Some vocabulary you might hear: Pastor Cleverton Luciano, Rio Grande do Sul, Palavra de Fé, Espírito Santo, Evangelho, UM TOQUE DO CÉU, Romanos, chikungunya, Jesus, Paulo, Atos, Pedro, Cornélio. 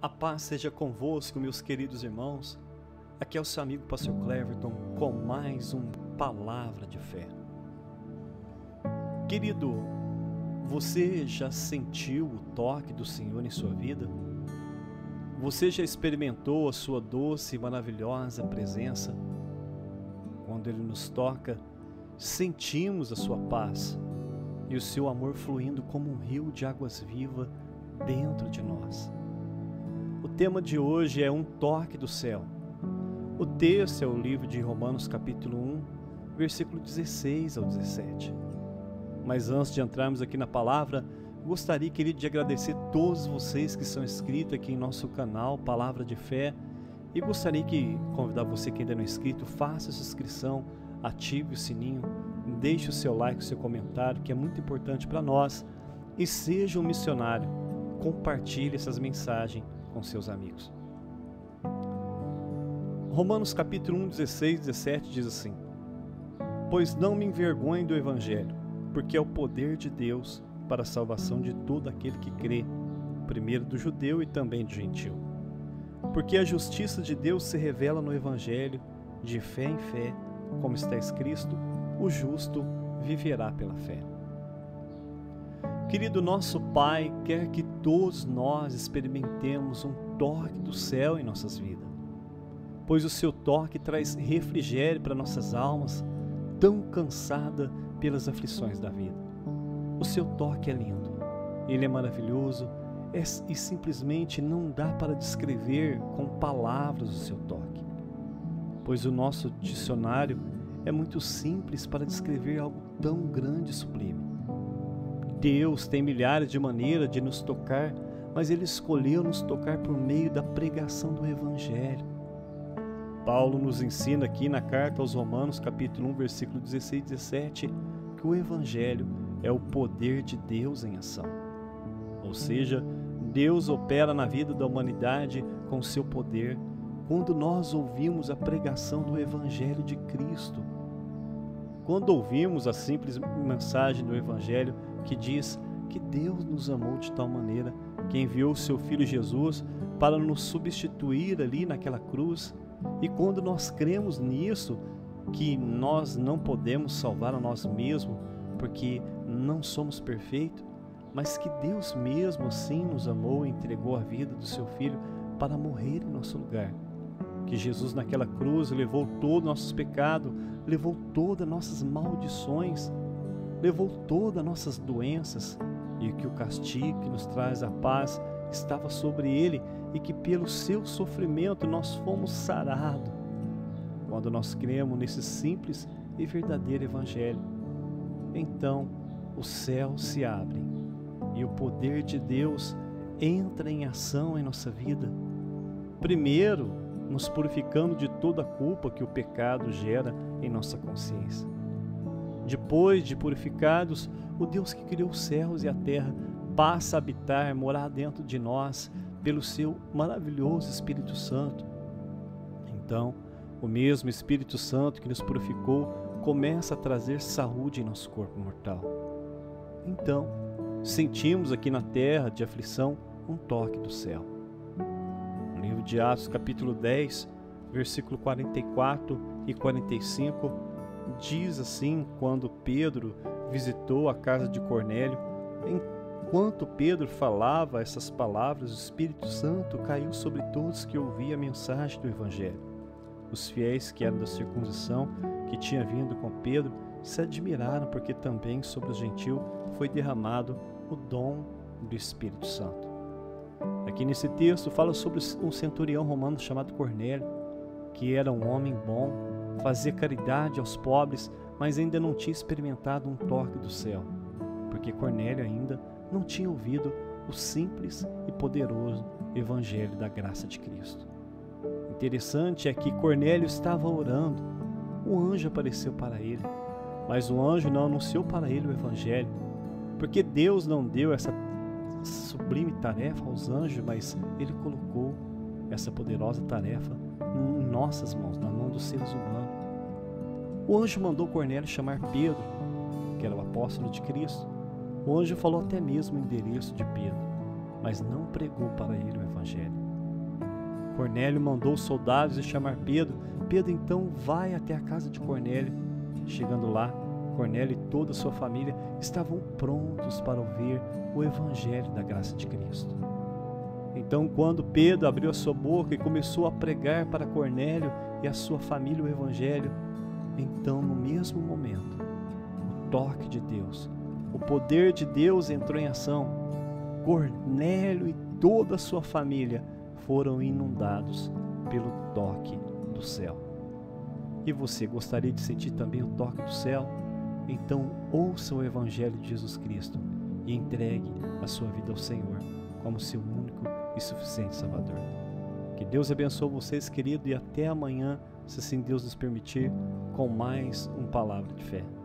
A paz seja convosco, meus queridos irmãos. Aqui é o seu amigo Pastor Cleverton com mais um Palavra de Fé. Querido, você já sentiu o toque do Senhor em sua vida? Você já experimentou a sua doce e maravilhosa presença? Quando Ele nos toca, sentimos a sua paz e o seu amor fluindo como um rio de águas vivas dentro de nós. O tema de hoje é um toque do céu. O texto é o livro de Romanos capítulo 1, versículo 16 ao 17. Mas antes de entrarmos aqui na palavra, gostaria, querido, de agradecer todos vocês que são inscritos aqui em nosso canal Palavra de Fé. E gostaria de convidar você que ainda não é inscrito, faça a sua inscrição, ative o sininho, deixe o seu like, o seu comentário, que é muito importante para nós. E seja um missionário, compartilhe essas mensagens com seus amigos. Romanos capítulo 1, 16, 17 diz assim: Pois não me envergonhe do Evangelho, porque é o poder de Deus para a salvação de todo aquele que crê, primeiro do judeu e também do gentil. Porque a justiça de Deus se revela no Evangelho, de fé em fé, como está escrito: o justo viverá pela fé. Querido, nosso Pai quer que todos nós experimentemos um toque do céu em nossas vidas, pois o seu toque traz refrigério para nossas almas, tão cansada pelas aflições da vida. O seu toque é lindo, ele é maravilhoso, e simplesmente não dá para descrever com palavras o seu toque, pois o nosso dicionário é muito simples para descrever algo tão grande e sublime. Deus tem milhares de maneiras de nos tocar, mas Ele escolheu nos tocar por meio da pregação do Evangelho. Paulo nos ensina aqui na carta aos Romanos, capítulo 1, versículo 16 e 17, que o Evangelho é o poder de Deus em ação. Ou seja, Deus opera na vida da humanidade com seu poder quando nós ouvimos a pregação do Evangelho de Cristo. Quando ouvimos a simples mensagem do Evangelho que diz que Deus nos amou de tal maneira que enviou o seu Filho Jesus para nos substituir ali naquela cruz, e quando nós cremos nisso, que nós não podemos salvar a nós mesmos, porque não somos perfeitos, mas que Deus mesmo assim nos amou e entregou a vida do seu Filho para morrer em nosso lugar, que Jesus naquela cruz levou todos os nossos pecados, levou todas as nossas maldições, levou todas as nossas doenças, e que o castigo que nos traz a paz estava sobre Ele, e que pelo seu sofrimento nós fomos sarados. Quando nós cremos nesse simples e verdadeiro Evangelho, então o céu se abre e o poder de Deus entra em ação em nossa vida, primeiro nos purificando de toda a culpa que o pecado gera em nossa consciência. Depois de purificados, o Deus que criou os céus e a terra passa a habitar, morar dentro de nós pelo seu maravilhoso Espírito Santo. Então, o mesmo Espírito Santo que nos purificou começa a trazer saúde em nosso corpo mortal. Então, sentimos aqui na terra de aflição um toque do céu. No livro de Atos, capítulo 10, versículo 44 e 45, diz assim: quando Pedro visitou a casa de Cornélio, enquanto Pedro falava essas palavras, o Espírito Santo caiu sobre todos que ouviam a mensagem do Evangelho. Os fiéis que eram da circuncisão, que tinha vindo com Pedro, se admiraram, porque também sobre os gentios foi derramado o dom do Espírito Santo. Aqui nesse texto fala sobre um centurião romano chamado Cornélio, que era um homem bom, fazia caridade aos pobres, mas ainda não tinha experimentado um toque do céu, porque Cornélio ainda não tinha ouvido o simples e poderoso Evangelho da graça de Cristo. Interessante é que Cornélio estava orando, o anjo apareceu para ele, mas o anjo não anunciou para ele o Evangelho, porque Deus não deu essa sublime tarefa aos anjos, mas Ele colocou essa poderosa tarefa em nossas mãos, na mão dos seres humanos. O anjo mandou Cornélio chamar Pedro, que era o apóstolo de Cristo. O anjo falou até mesmo o endereço de Pedro, mas não pregou para ele o Evangelho. Cornélio mandou os soldados e chamar Pedro. Pedro então vai até a casa de Cornélio. Chegando lá, Cornélio e toda a sua família estavam prontos para ouvir o Evangelho da graça de Cristo. Então, quando Pedro abriu a sua boca e começou a pregar para Cornélio e a sua família o Evangelho, então, no mesmo momento, o toque de Deus, o poder de Deus entrou em ação. Cornélio e toda a sua família foram inundados pelo toque do céu. E você gostaria de sentir também o toque do céu? Então ouça o Evangelho de Jesus Cristo e entregue a sua vida ao Senhor como seu único e suficiente Salvador. Que Deus abençoe vocês, querido, e até amanhã, se assim Deus nos permitir, com mais uma Palavra de Fé.